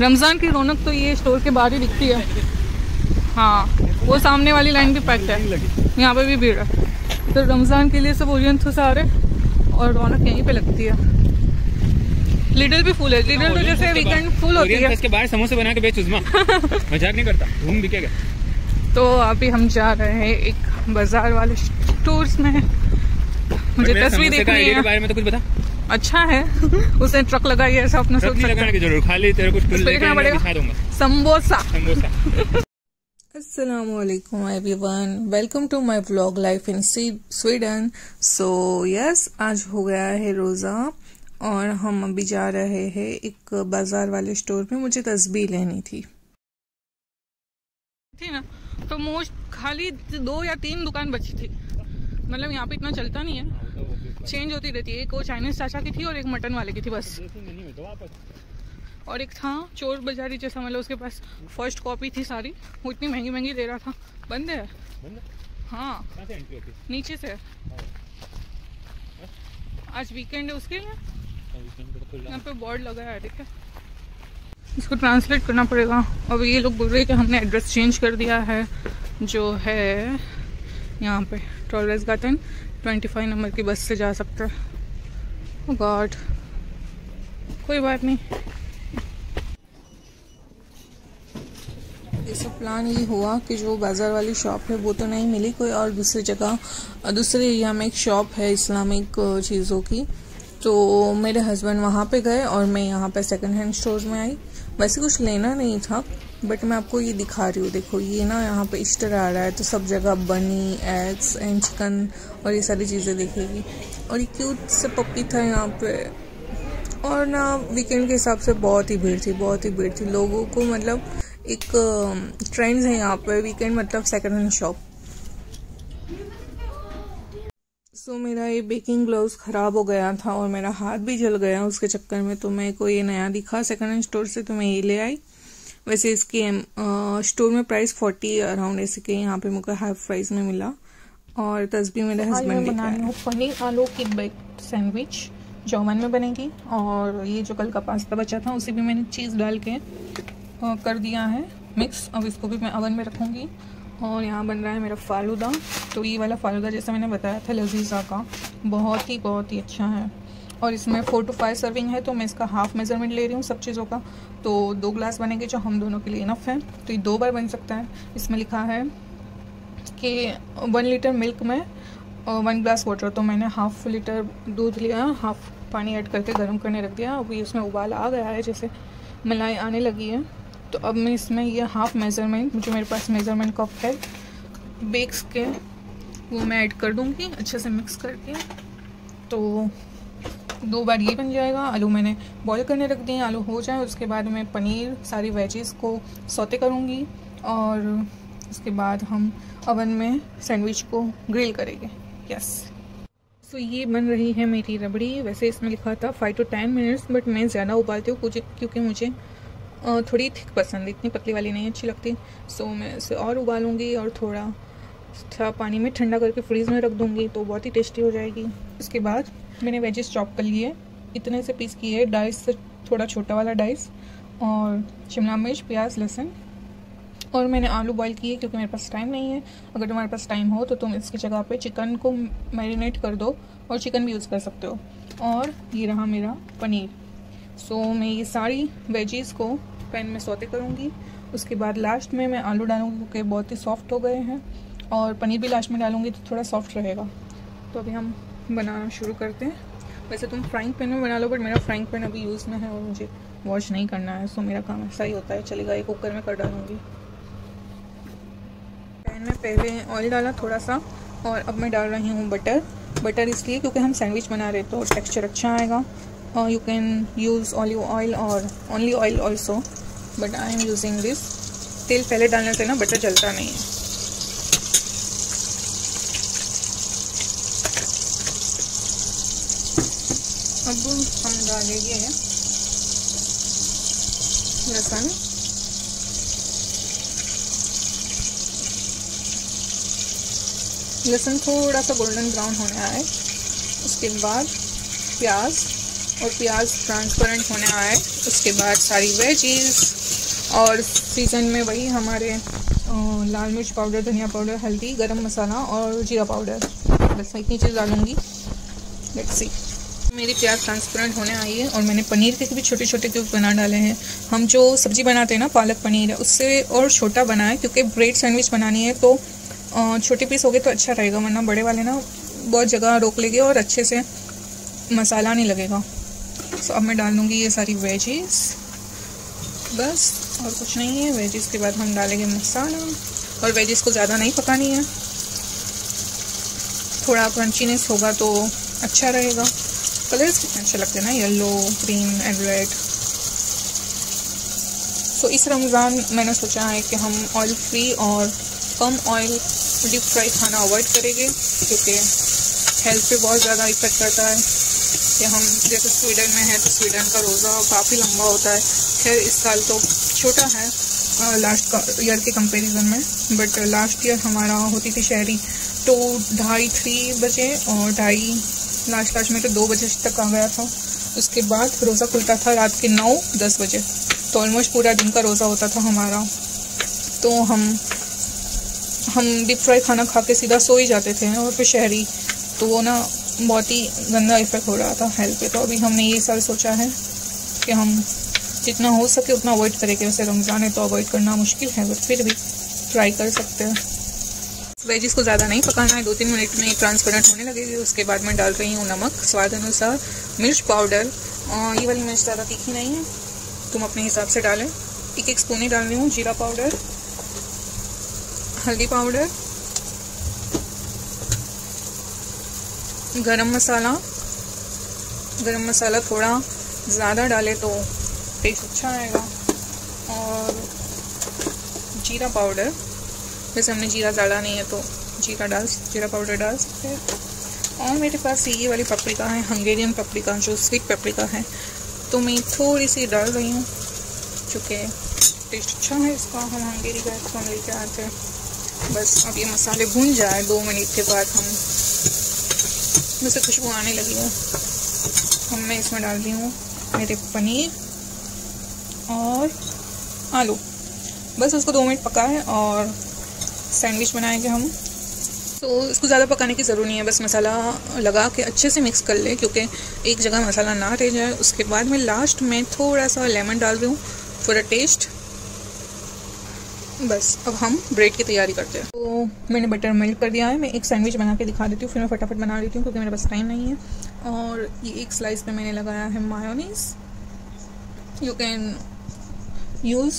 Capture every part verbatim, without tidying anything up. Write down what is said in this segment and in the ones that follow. रमज़ान की रौनक तो ये स्टोर के बाहर ही दिखती है। हाँ, वो सामने वाली लाइन भी पैक्ट है, यहाँ पे भी भीड़ है। तो रमज़ान के लिए सब ओरियंट हो सारे और रौनक यहीं पे लगती है। लिडल भी फुल है, लिडल तो जैसे वीकेंड फुल होती है। इसके बाहर समोसे बना के बेच उस्मा, मजाक नहीं करता, घूम बिकेगा। तो अभी हम जा रहे हैं एक बाजार वाले स्टोर्स में। मुझे तस्वीर देखनी है बारे में, तो कुछ बता। अच्छा है उसने ट्रक लगाई है, ऐसा अपना खाली samosa. Assalamualaikum everyone, welcome to my vlog life in Sweden. So yes, आज हो गया है रोज़ा और हम अभी जा रहे हैं एक बाजार वाले स्टोर में। मुझे तस्बीह लेनी थी थी ना, तो मोस्ट खाली दो या तीन दुकान बची थी। मतलब यहाँ पे इतना चलता नहीं है, चेंज होती रहती है। एक वो चाइनीज चाचा की थी और एक मटन वाले की थी बस, और एक था चोर बाजारी जैसा। मतलब उसके पास फर्स्ट कॉपी थी सारी, वो इतनी महंगी महंगी दे रहा था। बंद है, बंद? हाँ, नीचे से। आज वीकेंड है उसके लिए, यहाँ पे बोर्ड लगा है। ठीक है, इसको ट्रांसलेट करना पड़ेगा। अब ये लोग बोल रहे हैं कि हमने एड्रेस चेंज कर दिया है, जो है यहाँ पे Trollers Garden twenty five number की बस से जा सकता है। गॉड, कोई बात नहीं। इस प्लान ये हुआ कि जो बाज़ार वाली शॉप है वो तो नहीं मिली कोई, और दूसरी जगह दूसरे एरिया में एक शॉप है इस्लामिक चीज़ों की, तो मेरे हस्बैंड वहाँ पे गए और मैं यहाँ पे सेकंड हैंड स्टोर्स में आई। वैसे कुछ लेना नहीं था, बट मैं आपको ये दिखा रही हूँ। देखो ये ना, यहाँ पे ईस्टर आ रहा है तो सब जगह बनी, एग्स एंड चिकन और ये सारी चीज़ें दिखेगी। और ये क्यूट से पप्पी था यहाँ पे। और ना वीकेंड के हिसाब से बहुत ही भीड़ थी, बहुत ही भीड़ थी लोगों को। मतलब एक ट्रेंड्स है यहाँ पे वीकेंड, मतलब second hand shop. So so, मेरा ये बेकिंग ग्लव्स ख़राब हो गया था और मेरा हाथ भी जल गया उसके चक्कर में, तो मैं को ये नया दिखा सेकंड हैंड स्टोर से, तो मैं ये ले आई। वैसे इसके स्टोर में प्राइस फोर्टी अराउंड ऐसे के यहाँ पे मुझे हाफ प्राइस में मिला। और तस्बीह मेरे हस्बैंड बना रहे हैं पनीर आलू की बेक्ड सैंडविच, जौवन में बनेगी। और ये जो कल का पास्ता बचा था उसे भी मैंने चीज़ डाल के कर दिया है मिक्स। अब इसको भी मैं अवन में रखूँगी। और यहाँ बन रहा है मेरा फालूदा। तो ये वाला फालूदा जैसा मैंने बताया था लजीज़ा का, बहुत ही बहुत ही अच्छा है। और इसमें फोर टू फाइव सर्विंग है, तो मैं इसका हाफ़ मेज़रमेंट ले रही हूँ सब चीज़ों का। तो दो ग्लास बनेंगे जो हम दोनों के लिए इनफ है। तो ये दो बार बन सकता है। इसमें लिखा है कि वन लीटर मिल्क में वन ग्लास वाटर, तो मैंने हाफ़ लीटर दूध लिया, हाफ़ पानी ऐड करके गर्म करने रख दिया। अभी उसमें उबाल आ गया है, जैसे मलाई आने लगी है। तो अब मैं इसमें ये हाफ़ मेज़रमेंट, जो मेरे पास मेज़रमेंट कप है बेक्स के, वो मैं ऐड कर दूँगी अच्छे से मिक्स करके। तो दो बार ये बन जाएगा। आलू मैंने बॉईल करने रख दिए, आलू हो जाए उसके बाद मैं पनीर सारी वेजेस को सौते करूँगी और उसके बाद हम अवन में सैंडविच को ग्रिल करेंगे। यस, तो ये बन रही है मेरी रबड़ी। वैसे इसमें लिखा था five to ten minutes, but मैं ज़्यादा उबालती हूँ क्योंकि मुझे थोड़ी थिक पसंद है, इतनी पतली वाली नहीं अच्छी लगती। सो मैं इसे और उबालूँगी और थोड़ा थोड़ा पानी में ठंडा करके फ्रीज़ में रख दूँगी, तो बहुत ही टेस्टी हो जाएगी। उसके बाद मैंने वेजेस चॉप कर लिए, इतने से पीस किए, डाइस से थोड़ा छोटा वाला डाइस, और शिमला मिर्च, प्याज, लहसुन। और मैंने आलू बॉईल किए क्योंकि मेरे पास टाइम नहीं है। अगर तुम्हारे पास टाइम हो तो तुम इसकी जगह पे चिकन को मैरिनेट कर दो, और चिकन भी यूज़ कर सकते हो। और ये रहा मेरा पनीर। सो मैं ये सारी वेजीज़ को पैन में सौते करूँगी। उसके बाद लास्ट में मैं आलू डालूँगी क्योंकि बहुत ही सॉफ्ट हो गए हैं, और पनीर भी लास्ट में डालूँगी तो थोड़ा सॉफ्ट रहेगा। तो अभी हम बनाना शुरू करते हैं। वैसे तुम फ्राइंग पैन में बना लो, बट मेरा फ्राइंग पैन अभी यूज़ में है और मुझे वॉश नहीं करना है। सो मेरा काम ऐसा ही होता है, चलेगा। ये कुकर में कर डालूँगी। मैं पहले ऑयल डाला थोड़ा सा, और अब मैं डाल रही हूँ बटर। बटर इसलिए क्योंकि हम सैंडविच बना रहे तो टेक्सचर अच्छा आएगा। और you can use olive oil और only oil also, but I am using this. तेल पहले डालने से ना बटर जलता नहीं है। अब हम डालेंगे लहसुन। लहसुन थोड़ा सा गोल्डन ब्राउन होने आए उसके बाद प्याज और प्याज ट्रांसपेरेंट होने आए, उसके बाद सारी वेजीज और सीज़न में वही हमारे लाल मिर्च पाउडर, धनिया पाउडर, हल्दी, गरम मसाला और जीरा पाउडर, बस इतनी चीज़ डालूँगी। Let's see. मेरी प्याज ट्रांसपेरेंट होने आई है और मैंने पनीर के भी छोटे छोटे क्यूब बना डाले हैं। हम जो सब्ज़ी बनाते हैं ना, पालक पनीर है, उससे और छोटा बनाए क्योंकि ब्रेड सैंडविच बनानी है तो छोटे पीस हो गए तो अच्छा रहेगा, वरना बड़े वाले ना बहुत जगह रोक लेंगे और अच्छे से मसाला नहीं लगेगा। सो अब मैं डाल दूँगी ये सारी वेजीज़, बस और कुछ नहीं है। वेजीज़ के बाद हम डालेंगे मसाला और वेजीज़ को ज़्यादा नहीं पकानी है, थोड़ा क्रंचीनेस होगा तो अच्छा रहेगा। कलर्स कितने अच्छे लगते हैं ना, yellow, green and red. So इस रमज़ान मैंने सोचा है कि हम ऑयल फ्री और कम ऑयल डीप फ्राई खाना अवॉइड करेंगे क्योंकि हेल्थ पे बहुत ज़्यादा इफेक्ट करता है। कि हम जैसे स्वीडन में है तो स्वीडन का रोज़ा काफ़ी लंबा होता है। खैर इस साल तो छोटा है लास्ट ईयर के कंपैरिजन में, बट लास्ट ईयर हमारा होती थी शहरी तो ढाई थ्री बजे और ढाई लास्ट लास्ट में तो दो बजे तक आ गया था। उसके बाद रोज़ा खुलता था रात के नौ दस बजे, तो ऑलमोस्ट पूरा दिन का रोज़ा होता था हमारा। तो हम हम डीप फ्राई खाना खा के सीधा सो ही जाते थे और फिर शहरी, तो वो ना बहुत ही गंदा इफेक्ट हो रहा था हेल्थ पे। तो अभी हमने ये साल सोचा है कि हम जितना हो सके उतना अवॉइड करेंगे। वैसे रमज़ान है तो अवॉइड करना मुश्किल है, बट फिर भी ट्राई कर सकते हैं। वेजिस को ज़्यादा नहीं पकाना है, दो तीन मिनट में ट्रांसपेरेंट होने लगेगी। उसके बाद मैं डाल रही हूँ नमक स्वाद अनुसार, मिर्च पाउडर, और ये वाली मिर्च ज़्यादा तीखी नहीं है, तुम अपने हिसाब से डालें। एक एक स्पून ही डाल रही हूँ जीरा पाउडर, हल्दी पाउडर, गरम मसाला। गरम मसाला थोड़ा ज़्यादा डाले तो टेस्ट अच्छा आएगा, और जीरा पाउडर। वैसे हमने जीरा डाला नहीं है तो जीरा डाल जीरा पाउडर डाल सकते हैं। और मेरे पास ये वाली पपरिका है, हंगेरियन पपरिका, जो स्वीट पपरिका है, तो मैं थोड़ी सी डाल रही हूँ क्योंकि टेस्ट अच्छा है इसका। हम हंगेरी का इसको हम लेके आते हैं। बस अब ये मसाले भून जाए, दो मिनट के बाद हम मुझसे खुशबू आने लगी है। हम मैं इसमें डाल रही हूँ मेरे पनीर और आलू, बस उसको दो मिनट पकाएं और सैंडविच बनाएंगे हम। तो इसको ज़्यादा पकाने की ज़रूरत नहीं है, बस मसाला लगा के अच्छे से मिक्स कर लें क्योंकि एक जगह मसाला ना रह जाए। उसके बाद मैं लास्ट में थोड़ा सा लेमन डाल रही हूँ फॉर अ टेस्ट। बस अब हम ब्रेड की तैयारी करते हैं। तो मैंने बटर मेल्ट कर दिया है, मैं एक सैंडविच बना के दिखा देती हूँ, फिर मैं फटाफट बना लेती हूँ क्योंकि मेरे पास टाइम नहीं है। और ये एक स्लाइस पे मैंने लगाया है mayonnaise. You can use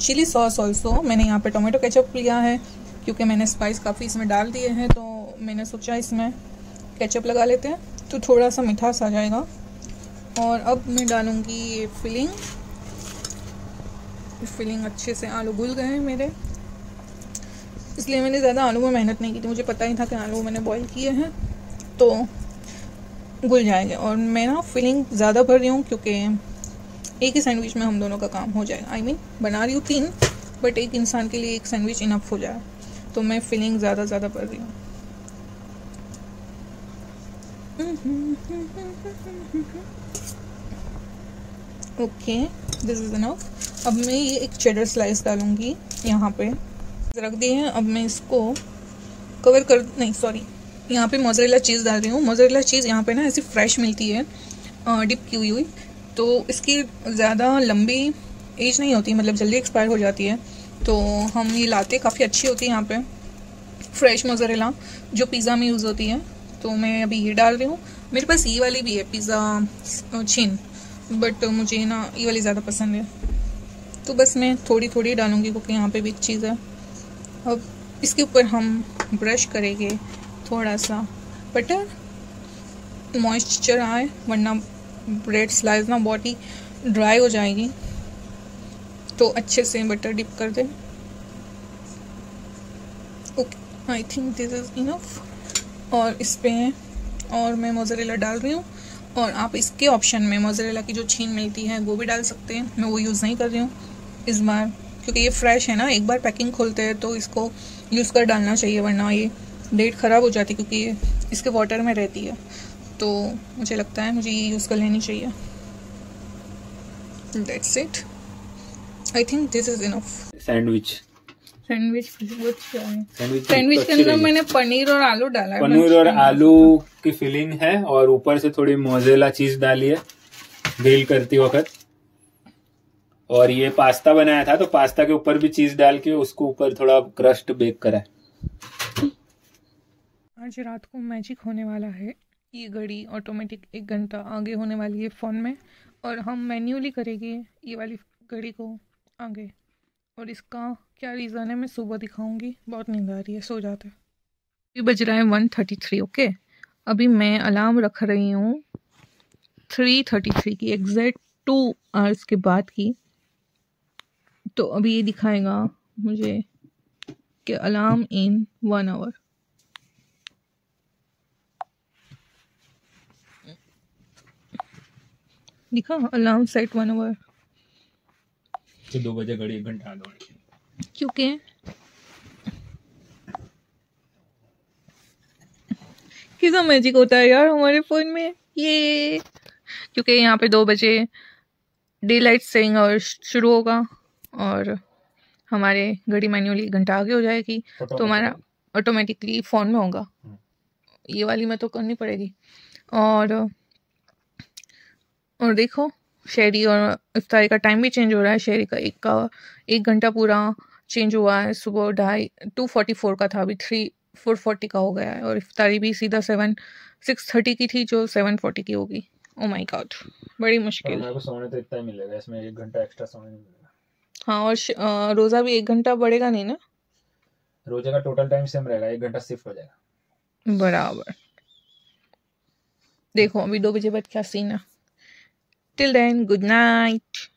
chilli sauce also. मैंने यहाँ पे टोमेटो केचप लिया है क्योंकि मैंने स्पाइस काफ़ी इसमें डाल दिए हैं, तो मैंने सोचा इसमें केचप लगा लेते हैं तो थोड़ा सा मिठास आ जाएगा। और अब मैं डालूँगी ये फिलिंग। फिलिंग अच्छे से आलू भुल गए हैं मेरे, इसलिए मैंने ज़्यादा आलू में मेहनत नहीं की थी। मुझे पता ही था कि आलू मैंने बॉईल किए हैं तो घुल जाएंगे। और मैं ना फिलिंग ज़्यादा भर रही हूँ क्योंकि एक ही सैंडविच में हम दोनों का काम हो जाएगा। आई मीन बना रही हूँ तीन, बट एक इंसान के लिए एक सैंडविच इनफ हो जाए, तो मैं फिलिंग ज़्यादा ज़्यादा भर रही हूँ। Okay, this is enough. अब मैं ये एक चेडर स्लाइस डालूंगी यहाँ पे रख दी है। अब मैं इसको कवर कर नहीं सॉरी यहाँ पे मोज़रेला चीज़ डाल रही हूँ। मोज़रेला चीज़ यहाँ पे ना ऐसी फ्रेश मिलती है डिप की हुई, तो इसकी ज़्यादा लंबी एज नहीं होती, मतलब जल्दी एक्सपायर हो जाती है। तो हम ये लाते, काफ़ी अच्छी होती है यहाँ पे फ्रेश मोज़रेला जो पिज़्ज़ा में यूज़ होती है। तो मैं अभी ये डाल रही हूँ। मेरे पास ये वाली भी है पिज़्ज़ा छीन, बट मुझे ना ये वाली ज़्यादा पसंद है, तो बस मैं थोड़ी थोड़ी डालूंगी क्योंकि यहाँ पे भी एक चीज़ है। अब इसके ऊपर हम ब्रश करेंगे थोड़ा सा बटर, मॉइस्चर आए, वरना ब्रेड स्लाइस ना बहुत ही ड्राई हो जाएगी। तो अच्छे से बटर डिप कर दें। Okay, I think this is enough. और इस पर और मैं मोज़रेला डाल रही हूँ, और आप इसके ऑप्शन में मोज़रेला की जो छीन मिलती है वो भी डाल सकते हैं। मैं वो यूज़ नहीं कर रही हूँ इस बार क्योंकि ये फ्रेश है ना, एक बार पैकिंग खोलते हैं तो इसको यूज़ कर डालना चाहिए, वरना ये डेट ख़राब हो जाती है क्योंकि ये इसके वाटर में रहती है। तो मुझे लगता है मुझे ये यूज़ कर लेनी चाहिए. That's it. I think this is enough. Sandwich sandwich sandwich के अंदर मैंने पनीर और आलू डाला है. पनीर और आलू की फिलिंग है और ऊपर से थोड़ी मोज़ेला चीज डाली है ग्रिल करती वक्त. और ये पास्ता बनाया था तो पास्ता के ऊपर भी चीज डाल के उसको ऊपर थोड़ा क्रस्ट बेक करा है. आज रात को मैजिक होने वाला है. ये घड़ी ऑटोमेटिक एक घंटा आगे होने वाली है फोन में और हम मैन्युअली करेंगे ये वाली घड़ी को आगे. और इसका क्या रीज़न है मैं सुबह दिखाऊंगी. बहुत नींद आ रही है, सो जाते हैं. अभी बज रहा है वन थर्टी थ्री. ओके अभी मैं अलार्म रख रही हूँ थ्री थर्टी थ्री की, एग्जैक्ट टू आवर्स के बाद की. तो अभी ये दिखाएगा मुझे कि अलार्म इन वन आवर. दिखा अलार्म सेट वन आवर तो दो बजे घड़ी एक घंटा दौड़े क्योंकि कितना मैजिक होता है यार हमारे फोन में ये. क्योंकि यहाँ पे दो बजे डे लाइट सेविंग और शुरू होगा और हमारे घड़ी मैन्युअली घंटा आगे हो जाएगी तो हमारा ऑटोमेटिकली फोन में होगा. ये वाली में तो करनी पड़ेगी. और और देखो शहरी और इफ्तारी का टाइम भी चेंज हो रहा है. शहरी का एक का एक घंटा पूरा चेंज हुआ है. सुबह ढाई टू फोर्टी फोर का था, अभी थ्री फोर फोर्टी का हो गया है. और इफ्तारी भी सीधा सेवन सिक्स थर्टी की थी जो सेवन फोर्टी की होगी. ओ माय गॉड बड़ी मुश्किल. सोने तो इतना ही मिलेगा इसमें, एक घंटा एक्स्ट्रा सोने नहीं मिलेगा. हाँ और रोज़ा भी एक घंटा बढ़ेगा नहीं ना. रोज़ा का टोटल टाइम सेम रहेगा, एक घंटा शिफ्ट हो जाएगा बराबर. देखो अभी दो बजे बाद क्या सीन है. Till then, good night.